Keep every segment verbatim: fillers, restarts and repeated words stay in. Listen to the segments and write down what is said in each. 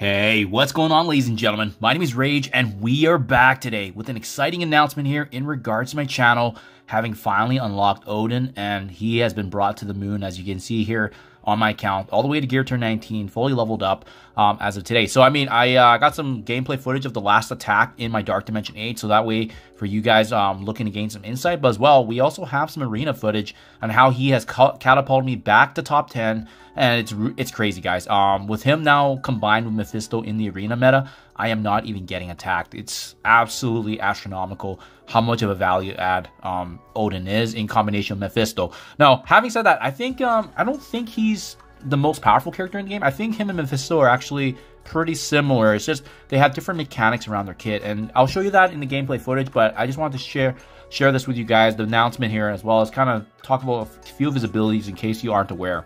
Hey, what's going on, ladies and gentlemen? My name is Rage, and we are back today with an exciting announcement here in regards to my channel, having finally unlocked Odin, and he has been brought to the moon, as you can see here on my account, all the way to gear turn nineteen, fully leveled up um, as of today. So, I mean, I uh, got some gameplay footage of the last attack in my Dark Dimension eight, so that way for you guys um, looking to gain some insight, but as well, we also have some arena footage on how he has catapulted me back to top ten, and it's it's crazy, guys. Um, with him now combined with Mephisto in the arena meta, I am not even getting attacked. It's absolutely astronomical how much of a value add um, Odin is in combination with Mephisto. Now, having said that, I think um, I don't think he's the most powerful character in the game. I think him and Mephisto are actually pretty similar. It's just they have different mechanics around their kit, and I'll show you that in the gameplay footage, but I just wanted to share share this with you guys, the announcement here, as well as kind of talk about a few of his abilities in case you aren't aware.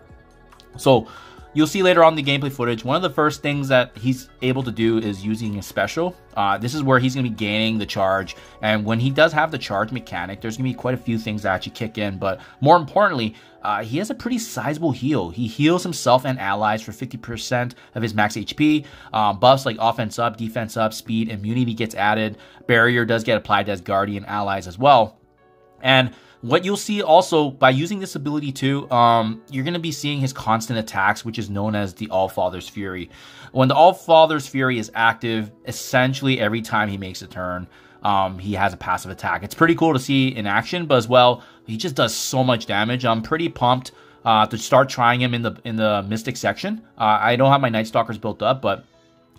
So you'll see later on the gameplay footage, one of the first things that he's able to do is using his special. Uh, this is where he's going to be gaining the charge. And when he does have the charge mechanic, there's going to be quite a few things that actually kick in. But more importantly, uh, he has a pretty sizable heal. He heals himself and allies for fifty percent of his max H P. Uh, buffs like offense up, defense up, speed, immunity gets added. Barrier does get applied as guardian allies as well. And what you'll see also, by using this ability too, um, you're going to be seeing his constant attacks, which is known as the All-Father's Fury. When the All-Father's Fury is active, essentially every time he makes a turn, um, he has a passive attack. It's pretty cool to see in action, but as well, he just does so much damage. I'm pretty pumped uh, to start trying him in the in the Mystic section. Uh, I don't have my Night Stalkers built up, but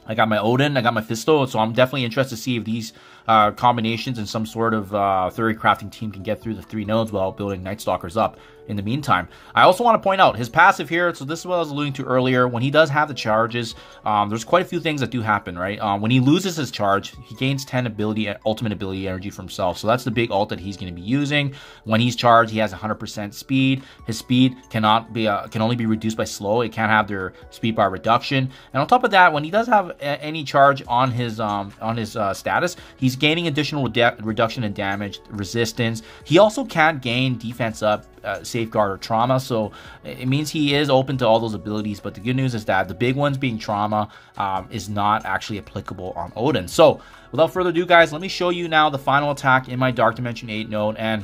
I got my Odin, I got my Fistol, so I'm definitely interested to see if these uh, combinations and some sort of uh, theory crafting team can get through the three nodes while building Night Stalkers up in the meantime. I also want to point out his passive here, so this is what I was alluding to earlier. When he does have the charges, um, there's quite a few things that do happen, right? Um, when he loses his charge, he gains ten ability, ultimate ability energy for himself, so that's the big ult that he's going to be using. When he's charged, he has one hundred percent speed. His speed cannot be uh, can only be reduced by slow. It can't have their speed bar reduction. And on top of that, when he does have any charge on his um, on his uh, status, he's gaining additional reduction in damage, resistance. He also can gain defense up, Uh, safeguard, or trauma, so it means he is open to all those abilities. But the good news is that the big ones being trauma um, is not actually applicable on Odin. So without further ado, guys, let me show you now the final attack in my Dark Dimension eight node. And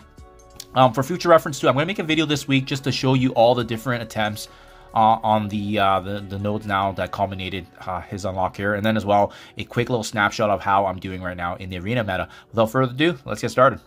um, for future reference too, I'm going to make a video this week just to show you all the different attempts Uh, on the, uh, the the nodes now that culminated uh, his unlock here, and then as well a quick little snapshot of how I'm doing right now in the arena meta. Without further ado, let's get started.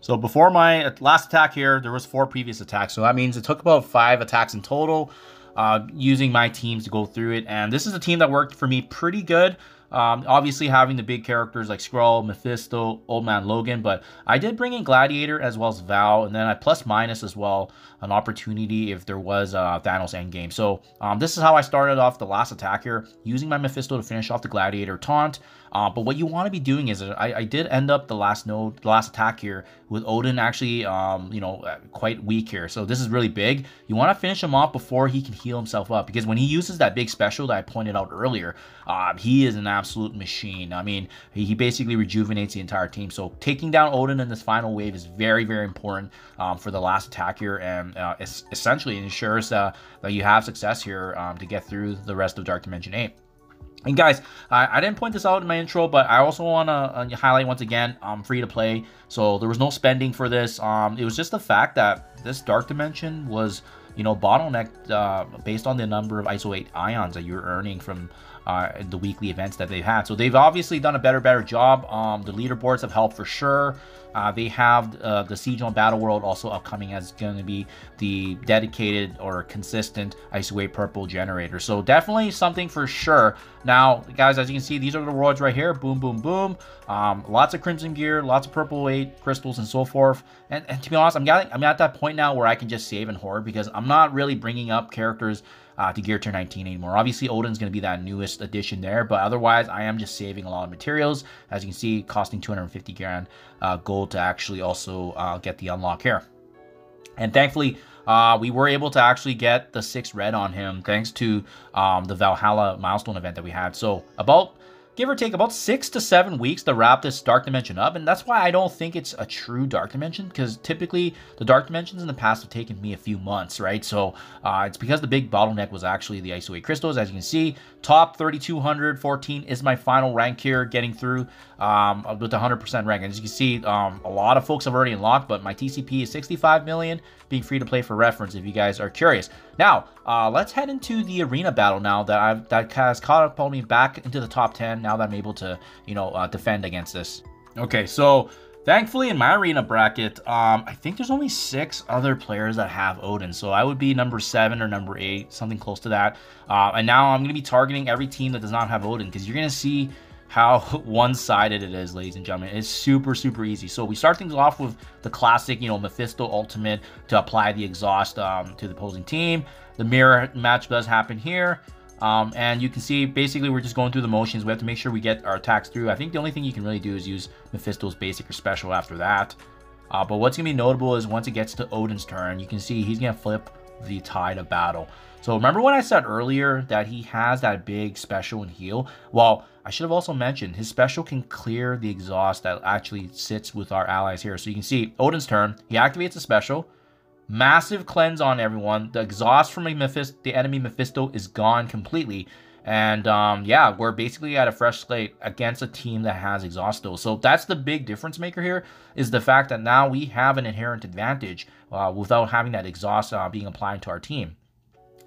So before my last attack here, there was four previous attacks, so that means it took about five attacks in total, uh, using my teams to go through it. And this is a team that worked for me pretty good. Um, obviously having the big characters like Skrull, Mephisto, Old Man Logan, but I did bring in Gladiator as well as Val, and then I plus minus as well an opportunity if there was uh, Thanos Endgame. So um, this is how I started off the last attack here, using my Mephisto to finish off the Gladiator taunt. Uh, but what you want to be doing is, I, I did end up the last node, the last attack here with Odin actually, um, you know, quite weak here. So this is really big. You want to finish him off before he can heal himself up, because when he uses that big special that I pointed out earlier, uh, he is an absolute machine. I mean, he basically rejuvenates the entire team. So taking down Odin in this final wave is very, very important um, for the last attack here, and uh, es essentially ensures uh, that you have success here um, to get through the rest of Dark Dimension eight. And guys, I, I didn't point this out in my intro, but I also want to uh, highlight once again, I'm um, free to play, so there was no spending for this. Um, it was just the fact that this Dark Dimension was, you know, bottlenecked uh, based on the number of I S O eight ions that you're earning from uh, the weekly events that they've had. So they've obviously done a better, better job. Um, the leaderboards have helped for sure. Uh, they have uh, the Siege on Battle World also upcoming as going to be the dedicated or consistent I S O eight purple generator. So definitely something for sure. Now, guys, as you can see, these are the rewards right here. Boom, boom, boom. Um, lots of Crimson gear, lots of purple eight crystals, and so forth. And, and to be honest, I'm getting, I'm at that point now where I can just save and hoard, because I'm not really bringing up characters Uh, to gear tier nineteen anymore. Obviously Odin's going to be that newest addition there, but otherwise I am just saving a lot of materials, as you can see, costing two hundred fifty grand uh, gold to actually also uh, get the unlock here. And thankfully uh, we were able to actually get the six red on him thanks to um, the Valhalla milestone event that we had. So about give or take about six to seven weeks to wrap this Dark Dimension up. And that's why I don't think it's a true Dark Dimension, because typically the Dark Dimensions in the past have taken me a few months, right? So uh, it's because the big bottleneck was actually the I S O eight crystals. As you can see, top thirty-two hundred fourteen is my final rank here, getting through um, with one hundred percent rank. And as you can see, um, a lot of folks have already unlocked, but my T C P is sixty-five million, being free to play for reference if you guys are curious. Now, uh, let's head into the arena battle now that I've, that has caught up on me back into the top ten now that I'm able to, you know, uh, defend against this. Okay, so thankfully in my arena bracket, um, I think there's only six other players that have Odin. So I would be number seven or number eight, something close to that. Uh, and now I'm going to be targeting every team that does not have Odin, because you're going to see how one-sided it is, ladies and gentlemen. It's super, super easy. So we start things off with the classic, you know, Mephisto ultimate to apply the exhaust um, to the opposing team. The mirror match does happen here. Um, and you can see, basically, we're just going through the motions. We have to make sure we get our attacks through. I think the only thing you can really do is use Mephisto's basic or special after that. Uh, but what's going to be notable is once it gets to Odin's turn, you can see he's going to flip the tide of battle. So remember what I said earlier that he has that big special and heal? Well, I should have also mentioned his special can clear the exhaust that actually sits with our allies here. So you can see Odin's turn, he activates a special, massive cleanse on everyone. The exhaust from a Mephisto, the enemy Mephisto is gone completely. And um, yeah, we're basically at a fresh slate against a team that has Exhausto. So that's the big difference maker here, is the fact that now we have an inherent advantage uh, without having that exhaust uh, being applied to our team.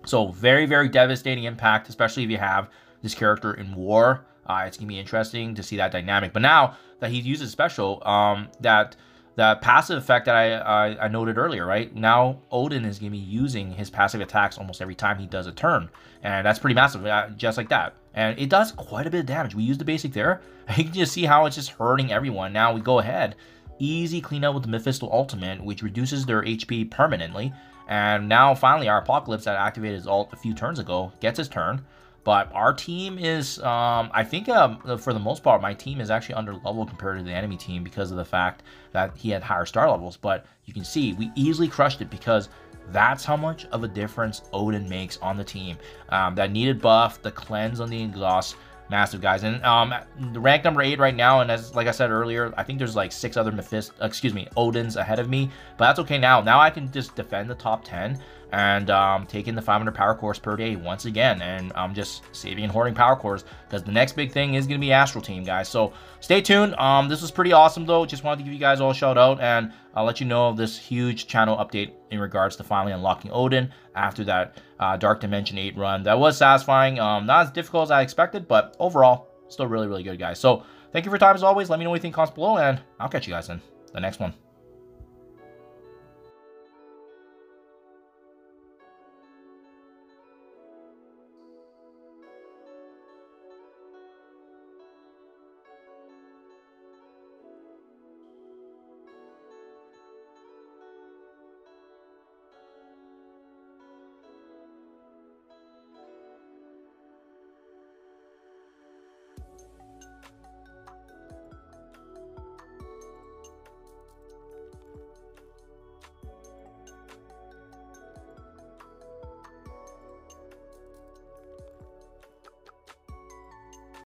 So very, very devastating impact, especially if you have this character in war. Uh, it's going to be interesting to see that dynamic. But now that he uses special, um, that... that passive effect that I, I, I noted earlier, right? Now Odin is going to be using his passive attacks almost every time he does a turn. And that's pretty massive, just like that. And it does quite a bit of damage. We used the basic there. You can just see how it's just hurting everyone. Now we go ahead, easy clean up with the Mephisto ultimate, which reduces their H P permanently. And now finally our Apocalypse that activated his ult a few turns ago gets his turn. But our team is, um, I think um, for the most part, my team is actually under level compared to the enemy team because of the fact that he had higher star levels. But you can see we easily crushed it because that's how much of a difference Odin makes on the team. Um, that needed buff, the cleanse on the exhaust, massive guys. And um, rank number eight right now, and as like I said earlier, I think there's like six other Mephisto, excuse me, Odins ahead of me. But that's okay now. Now I can just defend the top ten. And um, taking the five hundred power cores per day once again, and I'm um, just saving and hoarding power cores because the next big thing is going to be Astral Team, guys. So stay tuned. Um, this was pretty awesome though. Just wanted to give you guys all a shout out, and I'll let you know of this huge channel update in regards to finally unlocking Odin after that uh, Dark Dimension eight run. That was satisfying. Um, not as difficult as I expected, but overall still really, really good, guys. So thank you for your time as always. Let me know what you think in the comments below, and I'll catch you guys in the next one.